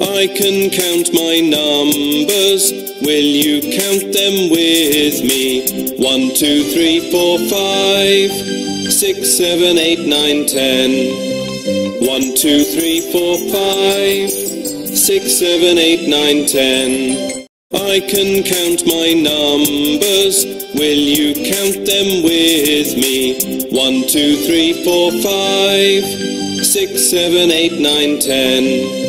I can count my numbers, will you count them with me? 1, 2, 3, 4, 5, 6, 7, 8, 9, 10. 1, 2, 3, 4, 5, 6, 7, 8, 9, 10. I can count my numbers, will you count them with me? 1, 2, 3, 4, 5, 6, 7, 8, 9, 10.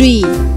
3.